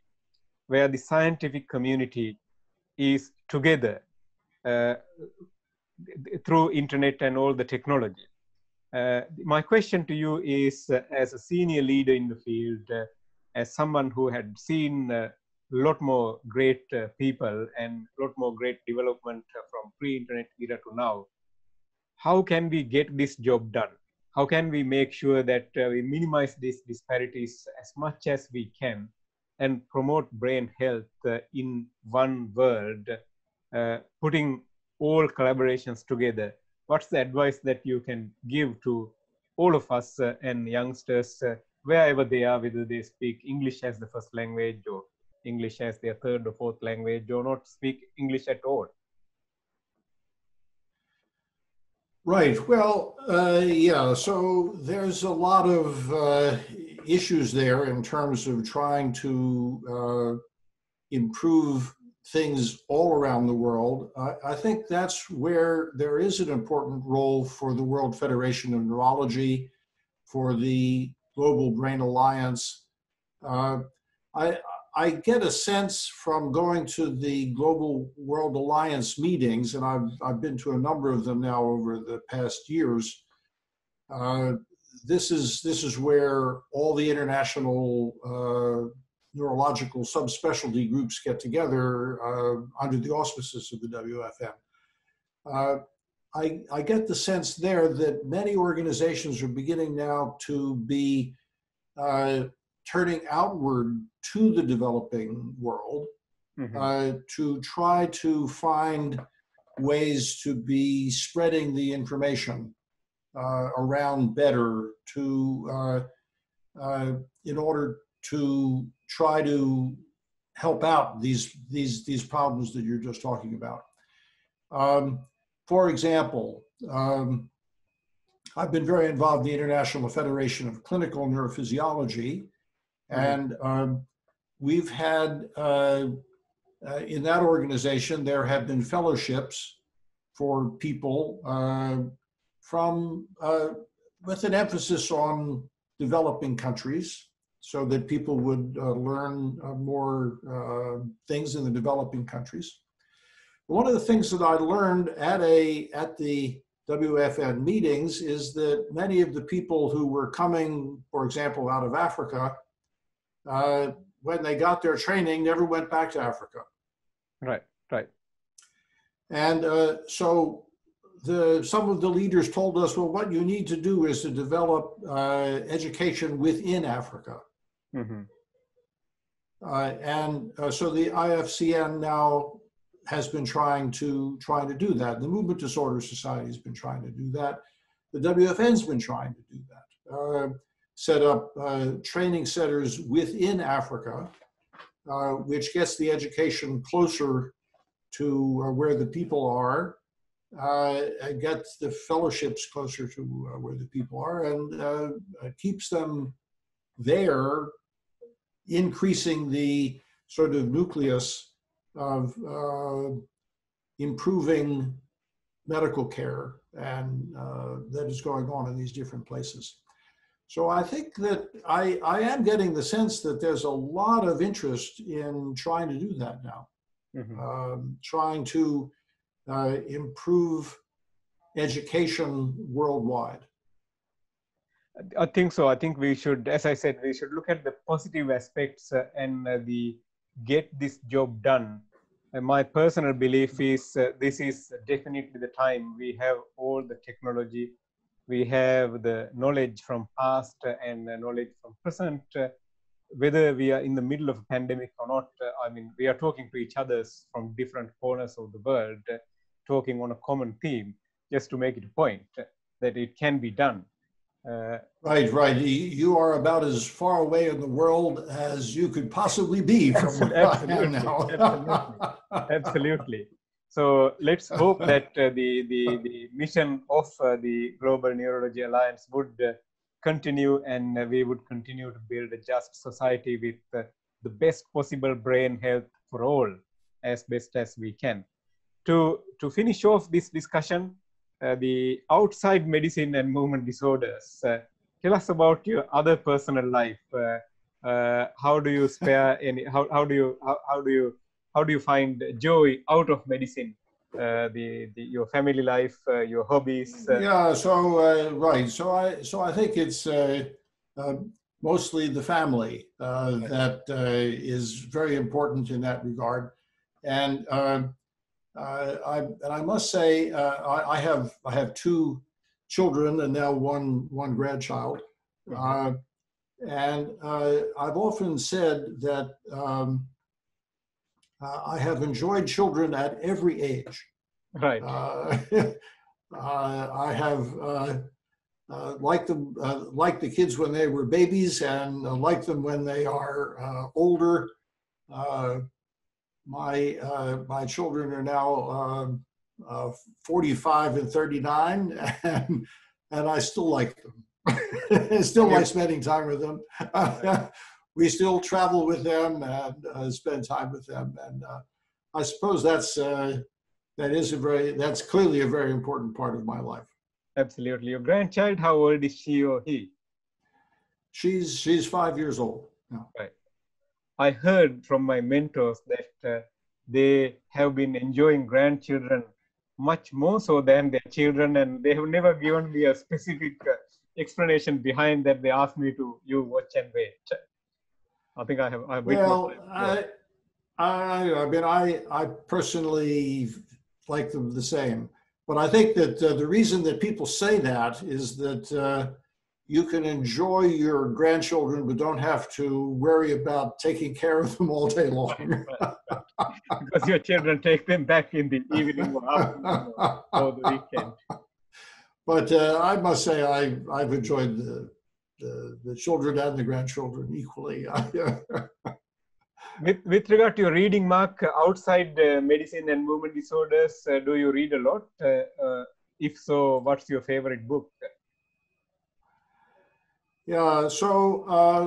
where the scientific community is together uh, through internet and all the technology. Uh, my question to you is, uh, as a senior leader in the field, uh, as someone who had seen a uh, lot more great uh, people and a lot more great development uh, from pre-internet era to now, how can we get this job done? How can we make sure that uh, we minimize these disparities as much as we can and promote brain health uh, in one world, uh, putting all collaborations together? What's the advice that you can give to all of us uh, and youngsters, uh, wherever they are, whether they speak English as the first language or English as their third or fourth language or not speak English at all? Right. Well, uh, yeah, so there's a lot of uh, issues there in terms of trying to uh, improve things all around the world. I, I think that's where there is an important role for the World Federation of Neurology, for the Global Brain Alliance. Uh, I, I get a sense from going to the Global World Alliance meetings, and I've, I've been to a number of them now over the past years, uh, this is, this is where all the international uh, neurological subspecialty groups get together uh, under the auspices of the W F M. Uh, I, I get the sense there that many organizations are beginning now to be uh, turning outward to the developing world, mm-hmm. uh, to try to find ways to be spreading the information uh, around better, to uh, uh, in order to try to help out these these these problems that you're just talking about. Um, for example, um, I've been very involved in the International Federation of Clinical Neurophysiology. And um, we've had, uh, uh, in that organization, there have been fellowships for people uh, from, uh, with an emphasis on developing countries, so that people would uh, learn uh, more uh, things in the developing countries. One of the things that I learned at, a, at the W F N meetings is that many of the people who were coming, for example, out of Africa, Uh, when they got their training, never went back to Africa. Right, right. And uh, so the, some of the leaders told us, well, what you need to do is to develop uh, education within Africa. Mm-hmm. uh, and uh, so the I F C N now has been trying to, trying to do that. The Movement Disorder Society has been trying to do that. The W F N's been trying to do that. Uh, set up uh, training centers within Africa, uh, which gets the education closer to uh, where the people are, uh, and gets the fellowships closer to uh, where the people are, and uh, keeps them there, increasing the sort of nucleus of uh, improving medical care and uh, that is going on in these different places. So I think that I, I am getting the sense that there's a lot of interest in trying to do that now, mm-hmm. um, trying to uh, improve education worldwide. I think so. I think we should, as I said, we should look at the positive aspects uh, and uh, the get this job done. And my personal belief is uh, this is definitely the time. We have all the technology. We have the knowledge from past and the knowledge from present, uh, whether we are in the middle of a pandemic or not. Uh, I mean, we are talking to each other from different corners of the world, uh, talking on a common theme, just to make it a point uh, that it can be done. Uh, right, right. You are about as far away in the world as you could possibly be from what I am now. Absolutely. Absolutely. So let's hope that uh, the, the, the mission of uh, the Global Neurology Alliance would uh, continue, and uh, we would continue to build a just society with uh, the best possible brain health for all as best as we can. To, to finish off this discussion, uh, the outside medicine and movement disorders, uh, tell us about your other personal life. Uh, uh, how do you spare any, how, how do you, how, how do you, how do you find joy out of medicine? Uh, the, the your family life, uh, your hobbies. Uh. Yeah, so uh, right. So I so I think it's uh, uh, mostly the family uh, that uh, is very important in that regard, and uh, uh, I and I must say uh, I, I have I have two children and now one one grandchild, uh, and uh, I've often said that. Um, Uh, I have enjoyed children at every age. Right. Uh, uh, I have uh, uh, liked them, uh, liked the kids when they were babies, and uh, liked them when they are uh, older. Uh, my uh, my children are now uh, uh, forty-five and thirty-nine, and, and I still like them. Still like spending time with them. We still travel with them and uh, spend time with them, and uh, I suppose that's uh, that is a very that's clearly a very important part of my life. Absolutely. Your grandchild, how old is she or he? She's she's five years old. Now. Right. I heard from my mentors that uh, they have been enjoying grandchildren much more so than their children, and they have never given me a specific uh, explanation behind that. They asked me to you watch and wait. I think I have. I have well, I, I, I mean, I, I personally like them the same, but I think that uh, the reason that people say that is that uh, you can enjoy your grandchildren, but don't have to worry about taking care of them all day long. Because your children take them back in the evening or afternoon or, or the weekend. But uh, I must say, I, I've enjoyed the. The, the children and the grandchildren equally. with, with regard to your reading, Mark, outside uh, medicine and movement disorders, uh, do you read a lot? Uh, uh, if so, what's your favorite book? Yeah, so uh,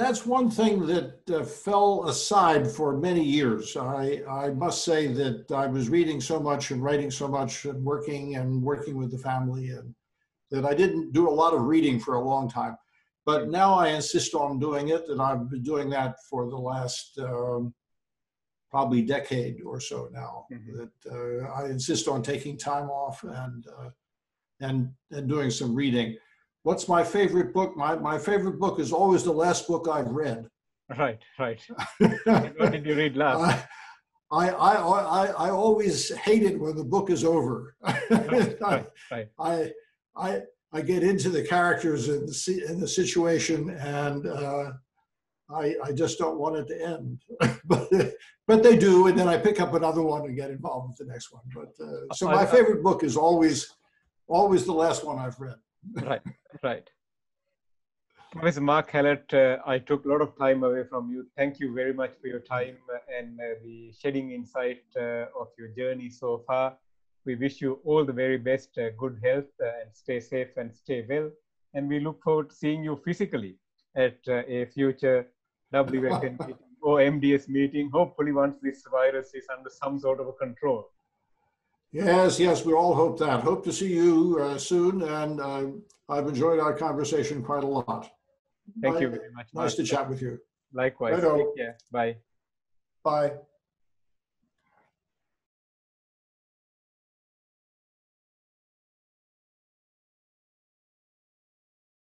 that's one thing that uh, fell aside for many years. I, I must say that I was reading so much and writing so much and working and working with the family, and that I didn't do a lot of reading for a long time. But now I insist on doing it, and I've been doing that for the last um, probably decade or so now. Mm-hmm. That uh, I insist on taking time off and uh, and and doing some reading. What's my favorite book? My my favorite book is always the last book I've read. Right, right. What did you read last? I, I I I always hate it when the book is over. Right, right, right. I. I I get into the characters and the and the situation, and uh, I I just don't want it to end. but but they do, and then I pick up another one and get involved with the next one. But uh, so my I, favorite I, book is always always the last one I've read. Right, right. Professor Mark Hallett, uh, I took a lot of time away from you. Thank you very much for your time and uh, the shedding insight uh, of your journey so far. We wish you all the very best, uh, good health, uh, and stay safe and stay well. And we look forward to seeing you physically at uh, a future W F N meeting or M D S meeting, hopefully once this virus is under some sort of a control. Yes, yes, we all hope that. Hope to see you uh, soon, and uh, I've enjoyed our conversation quite a lot. Thank Bye. you very much. Nice Mark. to chat with you. Likewise. Right. Take care. Bye. Bye.